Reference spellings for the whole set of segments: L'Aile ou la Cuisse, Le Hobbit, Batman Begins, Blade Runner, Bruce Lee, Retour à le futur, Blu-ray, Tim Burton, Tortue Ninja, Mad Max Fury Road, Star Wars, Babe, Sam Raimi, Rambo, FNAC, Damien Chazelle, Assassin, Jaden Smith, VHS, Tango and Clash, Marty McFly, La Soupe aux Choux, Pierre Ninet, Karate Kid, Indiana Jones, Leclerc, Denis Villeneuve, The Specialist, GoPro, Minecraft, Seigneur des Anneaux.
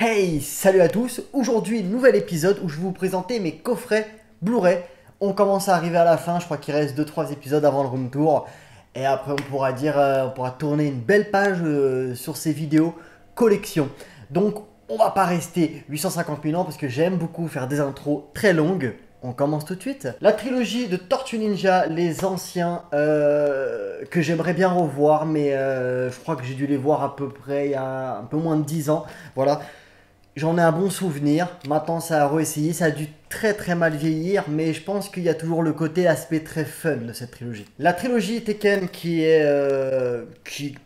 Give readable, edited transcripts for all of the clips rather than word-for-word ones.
Hey, salut à tous. Aujourd'hui, nouvel épisode où je vais vous présenter mes coffrets Blu-ray. On commence à arriver à la fin, je crois qu'il reste 2-3 épisodes avant le room tour. Et après on pourra dire, on pourra tourner une belle page sur ces vidéos collection. Donc on va pas rester 850 000 ans parce que j'aime beaucoup faire des intros très longues. On commence tout de suite. La trilogie de Tortue Ninja, les anciens, que j'aimerais bien revoir, mais je crois que j'ai dû les voir à peu près il y a un peu moins de 10 ans. Voilà. J'en ai un bon souvenir, maintenant ça a réessayé, ça a dû très mal vieillir, mais je pense qu'il y a toujours le côté aspect très fun de cette trilogie. La trilogie Tekken qui est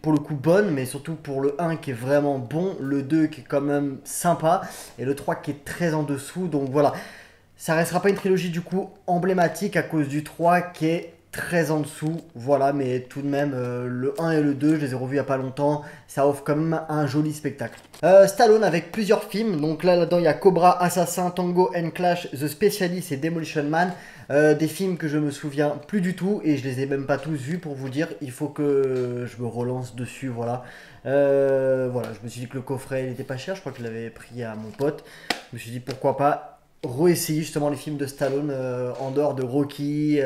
pour le coup bonne, mais surtout pour le 1 qui est vraiment bon, le 2 qui est quand même sympa, et le 3 qui est très en dessous, donc voilà. Ça restera pas une trilogie du coup emblématique à cause du 3 qui est très en dessous, voilà, mais tout de même, le 1 et le 2, je les ai revus il n'y a pas longtemps, ça offre quand même un joli spectacle. Stallone avec plusieurs films, donc là-dedans il y a Cobra, Assassin, Tango and Clash, The Specialist et Demolition Man, des films que je me souviens plus du tout, et je les ai même pas tous vus pour vous dire, il faut que je me relance dessus, voilà. Voilà, je me suis dit que le coffret il était pas cher, je crois que je l'avais pris à mon pote, je me suis dit pourquoi pas réessayer justement les films de Stallone en dehors de Rocky,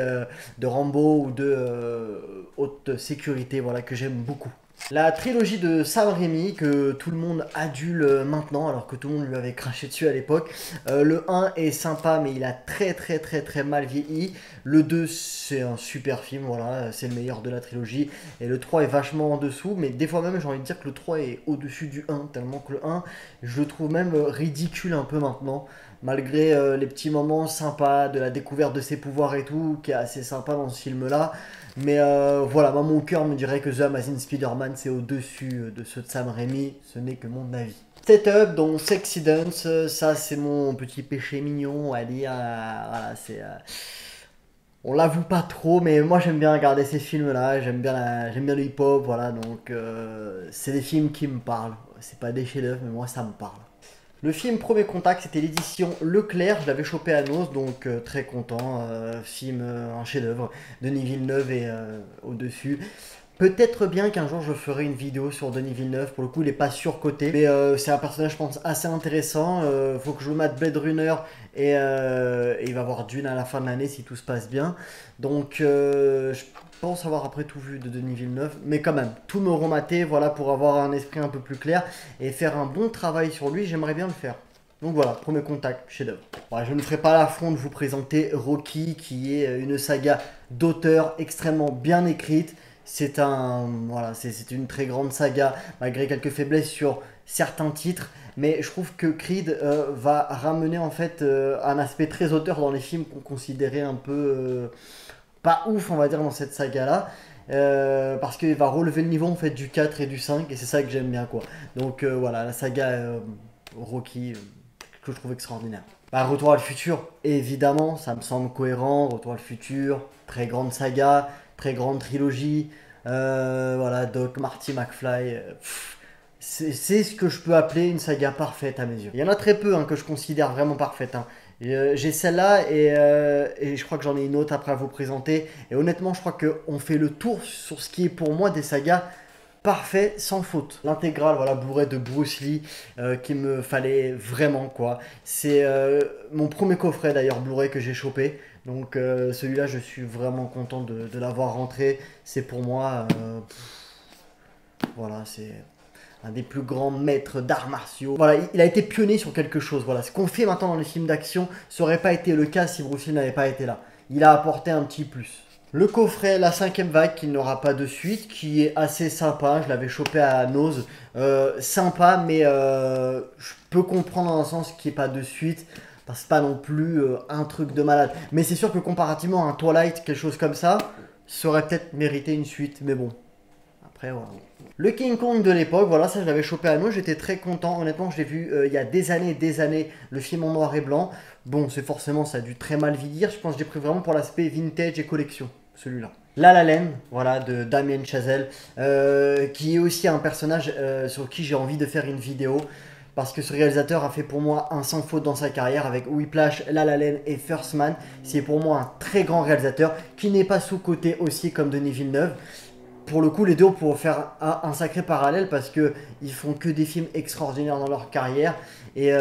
de Rambo ou de Haute Sécurité, voilà, que j'aime beaucoup. La trilogie de Sam Raimi que tout le monde adule maintenant alors que tout le monde lui avait craché dessus à l'époque. Le 1 est sympa mais il a très mal vieilli. Le 2 c'est un super film, voilà, c'est le meilleur de la trilogie. Et le 3 est vachement en dessous, mais des fois même j'ai envie de dire que le 3 est au-dessus du 1 tellement que le 1 je le trouve même ridicule un peu maintenant. Malgré les petits moments sympas de la découverte de ses pouvoirs et tout, qui est assez sympa dans ce film-là. Mais voilà, moi, mon cœur me dirait que The Amazing Spider-Man, c'est au-dessus de ceux de Sam Raimi. Ce n'est que mon avis. Setup, donc Sexy Dance, ça c'est mon petit péché mignon. Allez, voilà, c'est... on l'avoue pas trop, mais moi j'aime bien regarder ces films-là, j'aime bien le hip-hop, voilà, donc c'est des films qui me parlent. C'est pas des chefs-d'œuvre, mais moi ça me parle. Le film Premier Contact, c'était l'édition Leclerc, je l'avais chopé à Noz, donc très content, film, un chef-d'œuvre, Denis Villeneuve est au-dessus. Peut-être bien qu'un jour je ferai une vidéo sur Denis Villeneuve, pour le coup il n'est pas surcoté, mais c'est un personnage je pense assez intéressant, faut que je mate Blade Runner et il va avoir Dune à la fin de l'année si tout se passe bien, donc je pense avoir après tout vu de Denis Villeneuve, mais quand même, tout me remater, voilà, pour avoir un esprit un peu plus clair et faire un bon travail sur lui, j'aimerais bien le faire. Donc voilà, Premier Contact, chef-d'œuvre. Voilà, je ne ferai pas l'affront de vous présenter Rocky, qui est une saga d'auteur extrêmement bien écrite. C'est voilà, c'est une très grande saga, malgré quelques faiblesses sur certains titres. Mais je trouve que Creed va ramener en fait un aspect très auteur dans les films qu'on considérait un peu... pas ouf, on va dire, dans cette saga-là. Parce qu'il va relever le niveau en fait du 4 et du 5, et c'est ça que j'aime bien, quoi. Donc voilà, la saga Rocky, que je trouve extraordinaire. Bah, Retour à le futur, évidemment, ça me semble cohérent. Retour à le futur, très grande saga... Très grande trilogie, voilà, Doc, Marty, McFly, c'est ce que je peux appeler une saga parfaite à mes yeux. Il y en a très peu hein, que je considère vraiment parfaite, hein. J'ai celle-là et je crois que j'en ai une autre après à vous présenter. Et honnêtement, je crois qu'on fait le tour sur ce qui est pour moi des sagas parfaits sans faute. L'intégrale, voilà, Blu-ray de Bruce Lee, qu'il me fallait vraiment, quoi. C'est mon premier coffret d'ailleurs Blu-ray que j'ai chopé. Donc celui-là, je suis vraiment content de l'avoir rentré. C'est pour moi, voilà, c'est un des plus grands maîtres d'arts martiaux. Voilà, il a été pionnier sur quelque chose. Voilà, ce qu'on fait maintenant dans les films d'action, ça aurait pas été le cas si Bruce Lee n'avait pas été là. Il a apporté un petit plus. Le coffret La 5ème vague, qui n'aura pas de suite, qui est assez sympa. Je l'avais chopé à Noz. Sympa, mais je peux comprendre dans un sens qu'il n'y ait pas de suite. C'est pas non plus un truc de malade. Mais c'est sûr que comparativement à un Twilight, quelque chose comme ça aurait peut-être mérité une suite. Mais bon, après, voilà. Le King Kong de l'époque, voilà, ça je l'avais chopé à nous. J'étais très content. Honnêtement, je l'ai vu il y a des années, le film en noir et blanc. Bon, c'est forcément, ça a dû très mal vieillir. Je pense que j'ai pris vraiment pour l'aspect vintage et collection, celui-là. La La Land, voilà, de Damien Chazelle, qui est aussi un personnage sur qui j'ai envie de faire une vidéo. Parce que ce réalisateur a fait pour moi un sans faute dans sa carrière avec Whiplash, La La Land et First Man. C'est pour moi un très grand réalisateur qui n'est pas sous-coté aussi comme Denis Villeneuve. pour le coup, les deux, on pourrait faire un sacré parallèle parce que ils font que des films extraordinaires dans leur carrière et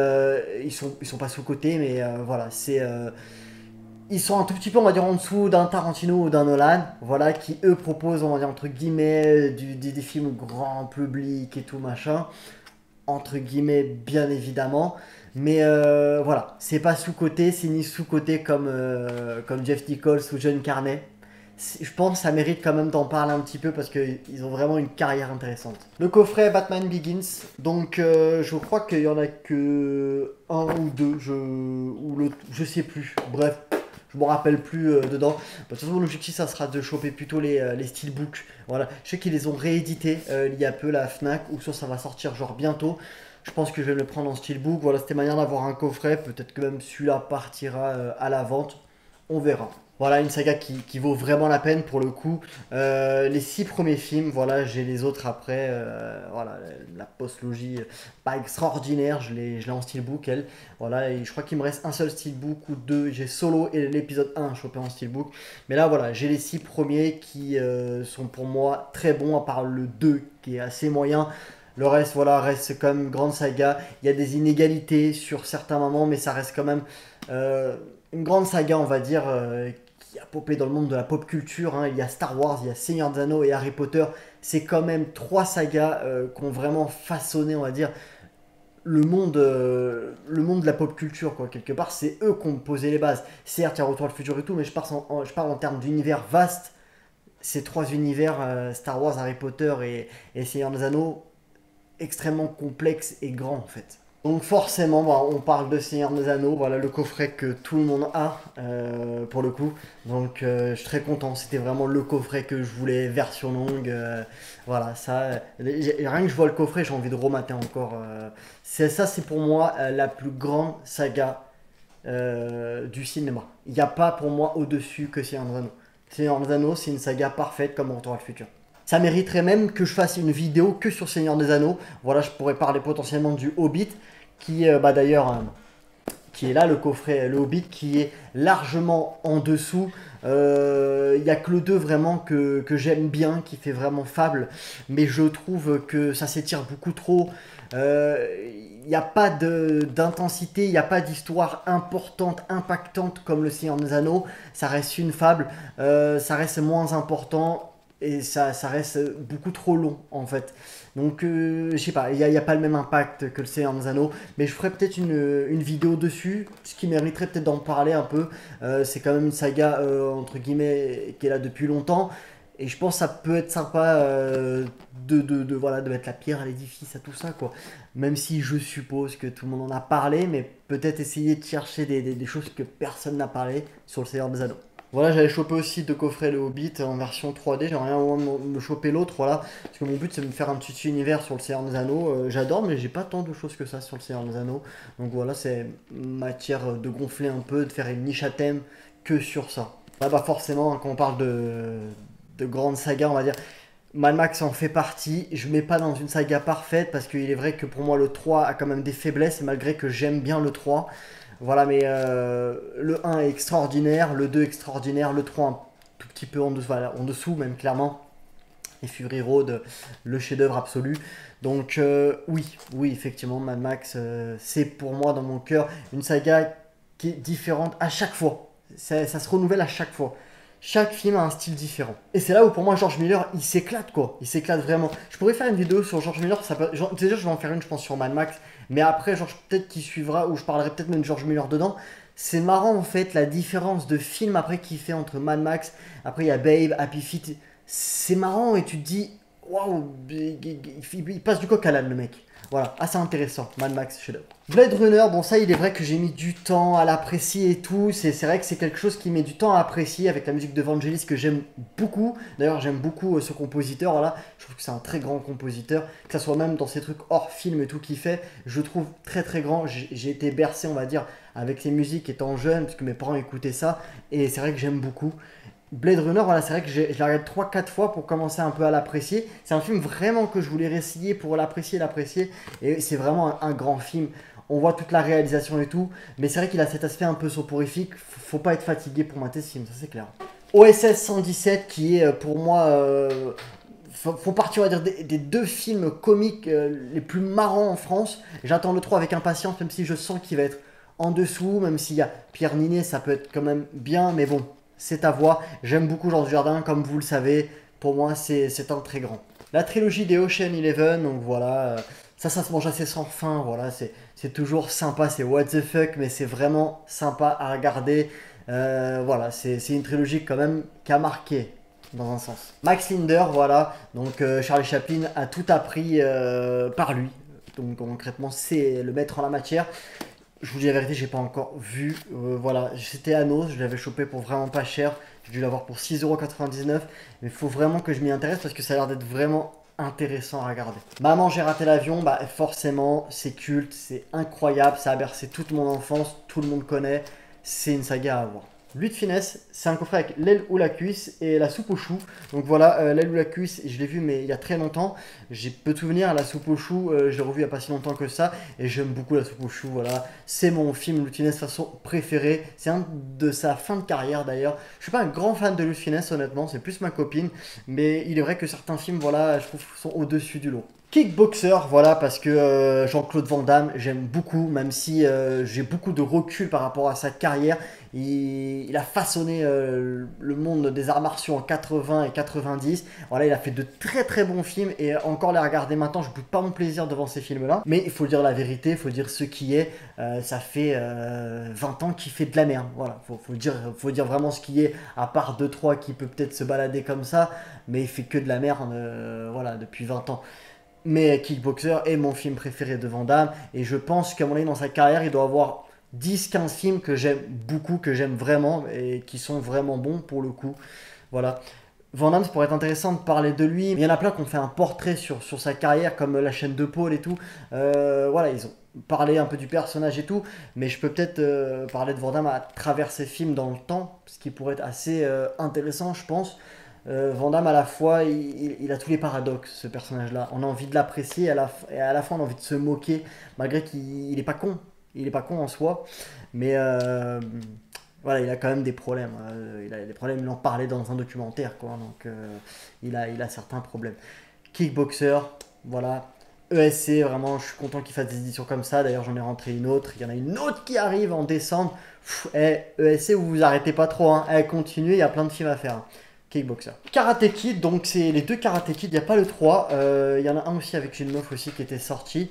ils sont pas sous-cotés, mais voilà, c'est ils sont un tout petit peu, on va dire, en dessous d'un Tarantino ou d'un Nolan, voilà, qui eux proposent, on va dire, entre guillemets, des films grand public et tout machin, entre guillemets, bien évidemment. Mais voilà, c'est pas sous-coté, c'est ni sous-coté comme, comme Jeff Nichols ou John Carney. Je pense que ça mérite quand même d'en parler un petit peu parce qu'ils ont vraiment une carrière intéressante. Le coffret Batman Begins, donc je crois qu'il y en a que un ou deux, je sais plus, bref, je me rappelle plus dedans. De toute façon, l'objectif, ça sera de choper plutôt les steelbooks. Voilà, je sais qu'ils les ont réédités il y a peu, la Fnac, ou ça va sortir genre bientôt. Je pense que je vais le prendre en steelbook. Voilà, c'était manière d'avoir un coffret. Peut-être que même celui-là partira à la vente. On verra. Voilà, une saga qui vaut vraiment la peine pour le coup. Les 6 premiers films, voilà, j'ai les autres après. Voilà, la postlogie pas extraordinaire, je l'ai en steelbook, elle. Voilà, et je crois qu'il me reste un seul steelbook ou deux. J'ai Solo et l'épisode 1 chopé en steelbook. Mais là, voilà, j'ai les 6 premiers qui sont pour moi très bons, à part le 2 qui est assez moyen. Le reste, voilà, reste quand même grande saga. Il y a des inégalités sur certains moments, mais ça reste quand même une grande saga, on va dire, qui a popé dans le monde de la pop culture, hein. Il y a Star Wars, il y a Seigneur des Anneaux et Harry Potter. C'est quand même 3 sagas qui ont vraiment façonné, on va dire, le monde de la pop culture, quoi. Quelque part, c'est eux qui ont posé les bases. Certes, il y a Retour à le futur et tout, mais je parle en termes d'univers vaste. Ces 3 univers, Star Wars, Harry Potter et Seigneur des Anneaux, extrêmement complexe et grand en fait. Donc forcément, bah, on parle de Seigneur des Anneaux, voilà le coffret que tout le monde a pour le coup. Donc je suis très content, c'était vraiment le coffret que je voulais, version longue. Voilà, ça, rien que je vois le coffret, j'ai envie de remater encore. Ça c'est pour moi la plus grande saga du cinéma. Il n'y a pas pour moi au-dessus que Seigneur des Anneaux. Seigneur des Anneaux, c'est une saga parfaite comme Retour à le futur. Ça mériterait même que je fasse une vidéo que sur Seigneur des Anneaux. Voilà, je pourrais parler potentiellement du Hobbit, qui bah d'ailleurs, qui est là, le coffret, le Hobbit, qui est largement en dessous. Il n'y a que le 2 vraiment que j'aime bien, qui fait vraiment fable. Mais je trouve que ça s'étire beaucoup trop. Il n'y a pas d'intensité, il n'y a pas d'histoire importante, impactante comme le Seigneur des Anneaux. Ça reste une fable, ça reste moins important. Et ça reste beaucoup trop long en fait. Donc je sais pas, il n'y a pas le même impact que le Seigneur des Anneaux. Mais je ferai peut-être une vidéo dessus. Ce qui mériterait peut-être d'en parler un peu. C'est quand même une saga entre guillemets qui est là depuis longtemps. Et je pense que ça peut être sympa voilà, de mettre la pierre à l'édifice, à tout ça quoi. Même si je suppose que tout le monde en a parlé. Mais peut-être essayer de chercher des choses que personne n'a parlé sur le Seigneur des Anneaux. Voilà, j'avais chopé aussi deux coffrets Le Hobbit en version 3D. J'aimerais bien me choper l'autre, voilà. Parce que mon but, c'est de me faire un petit univers sur le Seigneur des Anneaux. J'adore, mais j'ai pas tant de choses que ça sur le Seigneur des Anneaux. Donc voilà, c'est matière de gonfler un peu, de faire une niche à thème que sur ça. Là, bah forcément, quand on parle de grandes sagas, on va dire, Mad Max en fait partie. Je mets pas dans une saga parfaite, parce qu'il est vrai que pour moi, le 3 a quand même des faiblesses, et malgré que j'aime bien le 3... Voilà, mais le 1 est extraordinaire, le 2 extraordinaire, le 3 un tout petit peu en dessous, voilà, en dessous même clairement. Et Fury Road, le chef-d'œuvre absolu. Donc oui, effectivement, Mad Max, c'est pour moi dans mon cœur une saga qui est différente à chaque fois. Ça se renouvelle à chaque fois. Chaque film a un style différent. Et c'est là où pour moi George Miller, il s'éclate quoi. Il s'éclate vraiment. Je pourrais faire une vidéo sur George Miller. Déjà je vais en faire une je pense sur Mad Max. Mais après George peut-être qu'il suivra. Ou je parlerai peut-être même de George Miller dedans. C'est marrant en fait la différence de film après qu'il fait entre Mad Max. Après il y a Babe, Happy Feet. C'est marrant et tu te dis waouh, il passe du coq à l'âne le mec. Voilà, assez intéressant, Mad Max, chef-d'œuvre. Blade Runner, bon ça il est vrai que j'ai mis du temps à l'apprécier et tout, c'est vrai que c'est quelque chose qui met du temps à apprécier avec la musique de Vangelis que j'aime beaucoup. D'ailleurs j'aime beaucoup ce compositeur, voilà, je trouve que c'est un très grand compositeur, que ça soit même dans ces trucs hors film et tout qu'il fait, je trouve très grand, j'ai été bercé on va dire avec ses musiques étant jeune, parce que mes parents écoutaient ça, et c'est vrai que j'aime beaucoup. Blade Runner, voilà, c'est vrai que je la regarde 3-4 fois pour commencer un peu à l'apprécier. C'est un film vraiment que je voulais réessayer pour l'apprécier. Et c'est vraiment un grand film. On voit toute la réalisation et tout. Mais c'est vrai qu'il a cet aspect un peu soporifique. Faut pas être fatigué pour mater ce film, ça c'est clair. OSS 117 qui est pour moi faut partir, on va dire, des deux films comiques les plus marrants en France. J'attends le 3 avec impatience, même si je sens qu'il va être en dessous, même s'il y a Pierre Ninet, ça peut être quand même bien, mais bon, c'est à voir. J'aime beaucoup Jean Dujardin, comme vous le savez, pour moi c'est un très grand. La trilogie des Ocean Eleven, donc voilà, ça se mange assez sans fin, voilà, c'est toujours sympa, c'est what the fuck, mais c'est vraiment sympa à regarder. Voilà, c'est une trilogie quand même qui a marqué, dans un sens. Max Linder, voilà, donc Charlie Chaplin a tout appris par lui, donc concrètement c'est le maître en la matière. Je vous dis la vérité, j'ai pas encore vu, voilà, c'était à Noz, je l'avais chopé pour vraiment pas cher, j'ai dû l'avoir pour 6,99 €, mais faut vraiment que je m'y intéresse parce que ça a l'air d'être vraiment intéressant à regarder. Maman, j'ai raté l'avion, bah forcément, c'est culte, c'est incroyable, ça a bercé toute mon enfance, tout le monde connaît, c'est une saga à avoir. Louis de Funès, c'est un coffret avec L'Aile ou la Cuisse et La Soupe aux Choux. Donc voilà, L'Aile ou la Cuisse, je l'ai vu mais il y a très longtemps. J'ai peu de souvenirs. La Soupe aux Choux, je l'ai revu il n'y a pas si longtemps que ça. Et j'aime beaucoup La Soupe aux Choux, voilà. C'est mon film Louis de Funès façon préféré. C'est un de sa fin de carrière d'ailleurs. Je suis pas un grand fan de Louis de Funès honnêtement, c'est plus ma copine. Mais il est vrai que certains films, voilà, je trouve sont au-dessus du lot. Kickboxer, voilà, parce que Jean-Claude Van Damme, j'aime beaucoup, même si j'ai beaucoup de recul par rapport à sa carrière. Il a façonné le monde des arts martiaux en 80 et 90. Voilà, il a fait de très très bons films et encore les regarder maintenant, je ne boude pas mon plaisir devant ces films-là. Mais il faut dire la vérité, il faut dire ce qui est. Ça fait 20 ans qu'il fait de la merde. Voilà, faut dire vraiment ce qui est, à part 2-3 qui peut peut-être se balader comme ça, mais il fait que de la merde voilà, depuis 20 ans. Mais Kickboxer est mon film préféré de Van Damme et je pense qu'à mon avis dans sa carrière il doit avoir 10-15 films que j'aime beaucoup, que j'aime vraiment et qui sont vraiment bons pour le coup. Voilà. Van Damme, ça pourrait être intéressant de parler de lui. Il y en a plein qui ont fait un portrait sur sa carrière, comme La Chaîne de Paul et tout. Voilà, ils ont parlé un peu du personnage et tout, mais je peux peut-être parler de Van Damme à travers ses films dans le temps, ce qui pourrait être assez intéressant je pense. Van Damme à la fois il a tous les paradoxes, ce personnage là on a envie de l'apprécier et à la fois on a envie de se moquer malgré qu'il est pas con, il est pas con en soi, mais voilà, il a quand même des problèmes, il a des problèmes, il en parlait dans un documentaire quoi, donc il a certains problèmes. Kickboxer, voilà, ESC, vraiment je suis content qu'il fasse des éditions comme ça, d'ailleurs j'en ai rentré une autre, il y en a une autre qui arrive en décembre. ESC, vous vous arrêtez pas trop hein. Continuez, il y a plein de films à faire hein. Kickboxer. Karate Kid, donc c'est les deux Karate Kid, il n'y a pas le 3, il y en a un aussi avec une meuf aussi qui était sortie,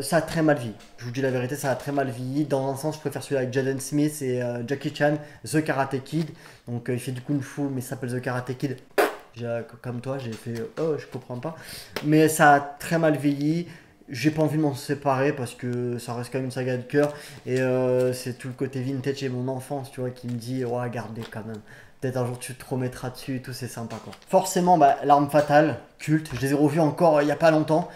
ça a très mal vieilli, je vous dis la vérité, ça a très mal vieilli, dans un sens je préfère celui avec Jaden Smith et Jackie Chan, The Karate Kid, donc il fait du Kung Fu mais il s'appelle The Karate Kid, comme toi j'ai fait oh je comprends pas, mais ça a très mal vieilli. J'ai pas envie de m'en séparer parce que ça reste quand même une saga de cœur et c'est tout le côté vintage et mon enfance tu vois qui me dit ouais gardez quand même, peut-être un jour tu te remettras dessus et tout, c'est sympa quoi. Forcément bah, L'Arme Fatale, culte, je les ai revus encore il y a pas longtemps,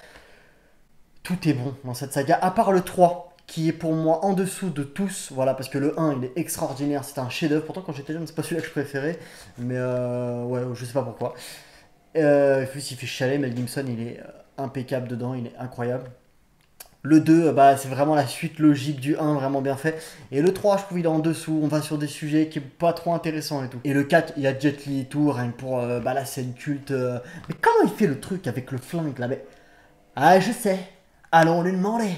tout est bon dans cette saga à part le 3 qui est pour moi en dessous de tous, voilà, parce que le 1 il est extraordinaire, c'est un chef d'œuvre, pourtant quand j'étais jeune c'est pas celui-là que je préférais mais ouais je sais pas pourquoi. Plus il fait chialer, Mel Gibson il est impeccable dedans, il est incroyable. Le 2, bah, c'est vraiment la suite logique du 1, vraiment bien fait. Et le 3, je trouve il est en dessous, on va sur des sujets qui est pas trop intéressants et tout. Et le 4, il y a Jet Li et tout, rien que pour bah, la scène culte. Mais comment il fait le truc avec le flingue là mais... Ah je sais, allons lui demander.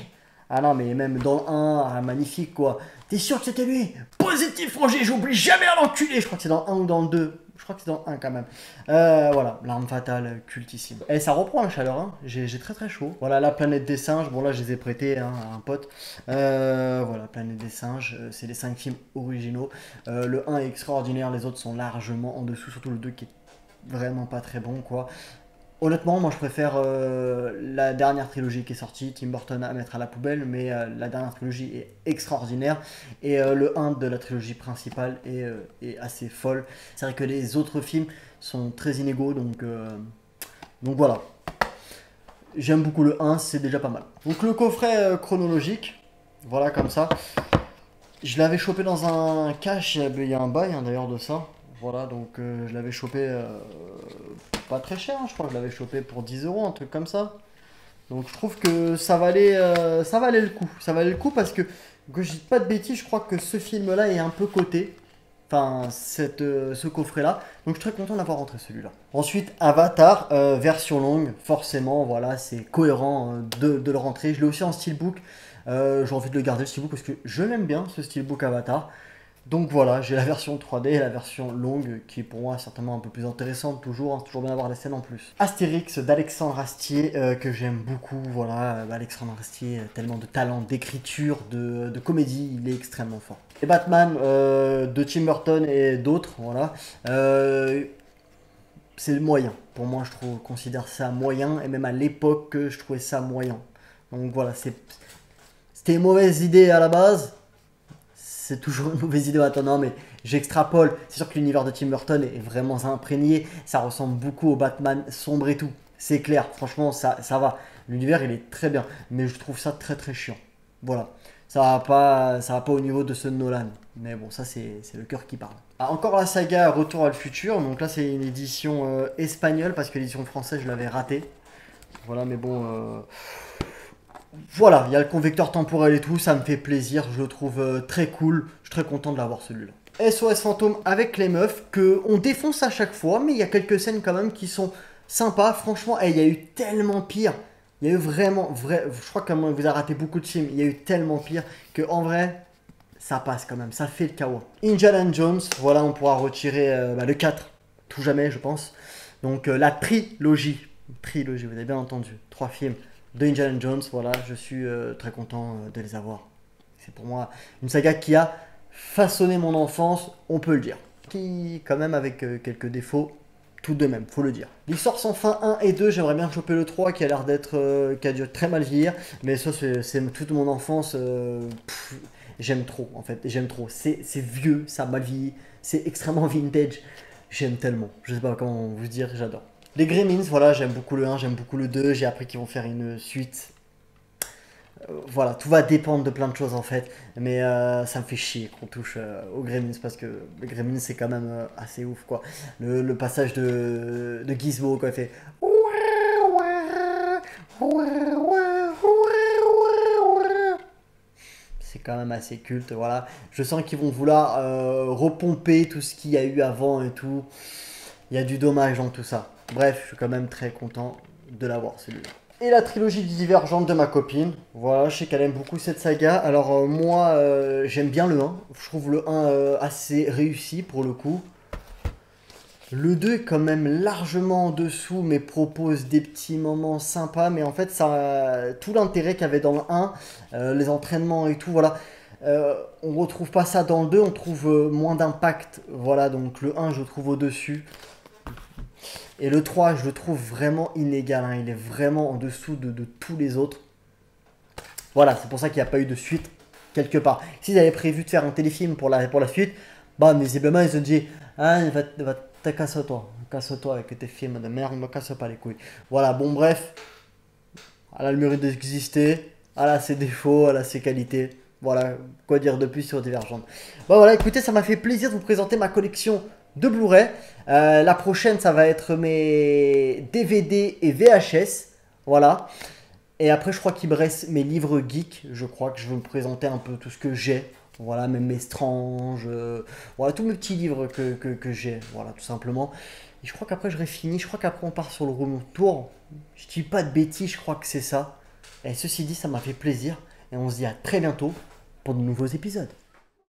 Ah non mais même dans le 1, ah, magnifique quoi. T'es sûr que c'était lui? Positif Roger, j'oublie jamais à l'enculé. Je crois que c'est dans le 1 ou dans le 2. Je crois que c'est dans le 1 quand même. Voilà, L'Arme Fatale, cultissime. Et ça reprend la chaleur, hein. J'ai très très chaud. Voilà, La Planète des Singes, bon là je les ai prêtés hein, à un pote. Voilà, Planète des Singes, c'est les 5 films originaux. Le 1 est extraordinaire, les autres sont largement en dessous, surtout le 2 qui est vraiment pas très bon quoi. Honnêtement, moi je préfère la dernière trilogie qui est sortie, Tim Burton à mettre à la poubelle, mais la dernière trilogie est extraordinaire, et le 1 de la trilogie principale est assez folle. C'est vrai que les autres films sont très inégaux, donc voilà. J'aime beaucoup le 1, c'est déjà pas mal. Donc le coffret chronologique, voilà comme ça. Je l'avais chopé dans un cache, il y a un bail hein, d'ailleurs de ça. Voilà, donc je l'avais chopé pas très cher, hein, je crois que je l'avais chopé pour 10 €, un truc comme ça. Donc je trouve que ça valait le coup. Ça valait le coup parce que je dis pas de bêtises, je crois que ce film-là est un peu coté. enfin, ce coffret-là. Donc, je suis très content d'avoir rentré celui-là. Ensuite, Avatar, version longue. Forcément, voilà, c'est cohérent de le rentrer. Je l'ai aussi en steelbook. J'ai envie de le garder, le steelbook, parce que je l'aime bien, ce steelbook Avatar. Donc voilà, j'ai la version 3D et la version longue, qui est pour moi certainement un peu plus intéressante, toujours, hein, c'est toujours bien d'avoir des scènes en plus. Astérix d'Alexandre Astier, que j'aime beaucoup, voilà, Alexandre Astier, tellement de talent, d'écriture, de comédie, il est extrêmement fort. Et Batman de Tim Burton et d'autres, voilà, c'est moyen, pour moi je trouve, considère ça moyen, et même à l'époque je trouvais ça moyen. Donc voilà, c'était une mauvaise idée à la base. C'est toujours une mauvaise idée maintenant, mais j'extrapole. C'est sûr que l'univers de Tim Burton est vraiment imprégné. Ça ressemble beaucoup au Batman sombre et tout. C'est clair, franchement, ça va. L'univers, il est très bien, mais je trouve ça très très chiant. Voilà, ça va pas au niveau de ce Nolan. Mais bon, ça, c'est le cœur qui parle. Ah, encore la saga Retour à le futur. Donc là, c'est une édition espagnole, parce que l'édition française, je l'avais ratée. Voilà, mais bon... Voilà, il y a le convecteur temporel et tout, ça me fait plaisir, je le trouve très cool, je suis très content de l'avoir celui-là. SOS Fantôme avec les meufs, qu'on défonce à chaque fois, mais il y a quelques scènes quand même qui sont sympas, franchement, il y a eu tellement pire, il y a eu vraiment, je crois que vous avez raté beaucoup de films, il y a eu tellement pire, que en vrai, ça passe quand même, ça fait le kawa. Indiana Jones, voilà, on pourra retirer le 4, tout jamais je pense, donc la trilogie, vous avez bien entendu, 3 films. De Indiana Jones, voilà, je suis très content de les avoir. C'est pour moi une saga qui a façonné mon enfance, on peut le dire. Qui, quand même, avec quelques défauts, tout de même, faut le dire. L'histoire sans fin 1 et 2, j'aimerais bien choper le 3 qui a l'air d'être, qui a dû très mal vieillir, mais ça, c'est toute mon enfance. J'aime trop, en fait, j'aime trop. C'est vieux, ça a mal vieilli, c'est extrêmement vintage. J'aime tellement, je sais pas comment vous dire, j'adore. Les Gremlins, voilà, j'aime beaucoup le 1, j'aime beaucoup le 2, j'ai appris qu'ils vont faire une suite. Voilà, tout va dépendre de plein de choses en fait, mais ça me fait chier qu'on touche aux Gremlins, parce que les Gremlins c'est quand même assez ouf quoi. Le passage de Gizmo quand il fait... C'est quand même assez culte, voilà. Je sens qu'ils vont vouloir repomper tout ce qu'il y a eu avant et tout. Il y a du dommage dans tout ça. Bref, je suis quand même très content de l'avoir celui-là. Et la trilogie Divergente de ma copine. Voilà, je sais qu'elle aime beaucoup cette saga. Alors moi, j'aime bien le 1. Je trouve le 1 assez réussi pour le coup. Le 2 est quand même largement en dessous, mais propose des petits moments sympas. Mais en fait, ça, tout l'intérêt qu'il y avait dans le 1, les entraînements et tout, voilà. On retrouve pas ça dans le 2, on trouve moins d'impact. Voilà, donc le 1, je le trouve au-dessus. Et le 3, je le trouve vraiment inégal, hein. Il est vraiment en dessous de tous les autres. Voilà, c'est pour ça qu'il n'y a pas eu de suite quelque part. S'ils avaient prévu de faire un téléfilm pour la suite, bah, visiblement, ils se disent « Ah, casse-toi avec tes films de merde, me casse pas les couilles. » Voilà, bon, bref, elle a le mérite d'exister, elle a ses défauts, elle a ses qualités. Voilà, quoi dire de plus sur Divergente. Bon, voilà, écoutez, ça m'a fait plaisir de vous présenter ma collection de Blu-ray. La prochaine, ça va être mes DVD et VHS. Voilà. Et après, je crois qu'il me reste mes livres geeks. Je crois que je vais me présenter un peu tout ce que j'ai. Voilà, même mes Strange. Voilà, tous mes petits livres que j'ai. Voilà, tout simplement. Et je crois qu'après, j'aurai fini. Je crois qu'après, on part sur le room tour. Je dis pas de bêtises, je crois que c'est ça. Et ceci dit, ça m'a fait plaisir. Et on se dit à très bientôt pour de nouveaux épisodes.